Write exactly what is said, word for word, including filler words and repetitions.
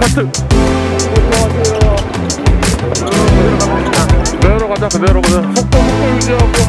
카트. 그대로 가자. 그대로 가자. 속도 속도 유지하고.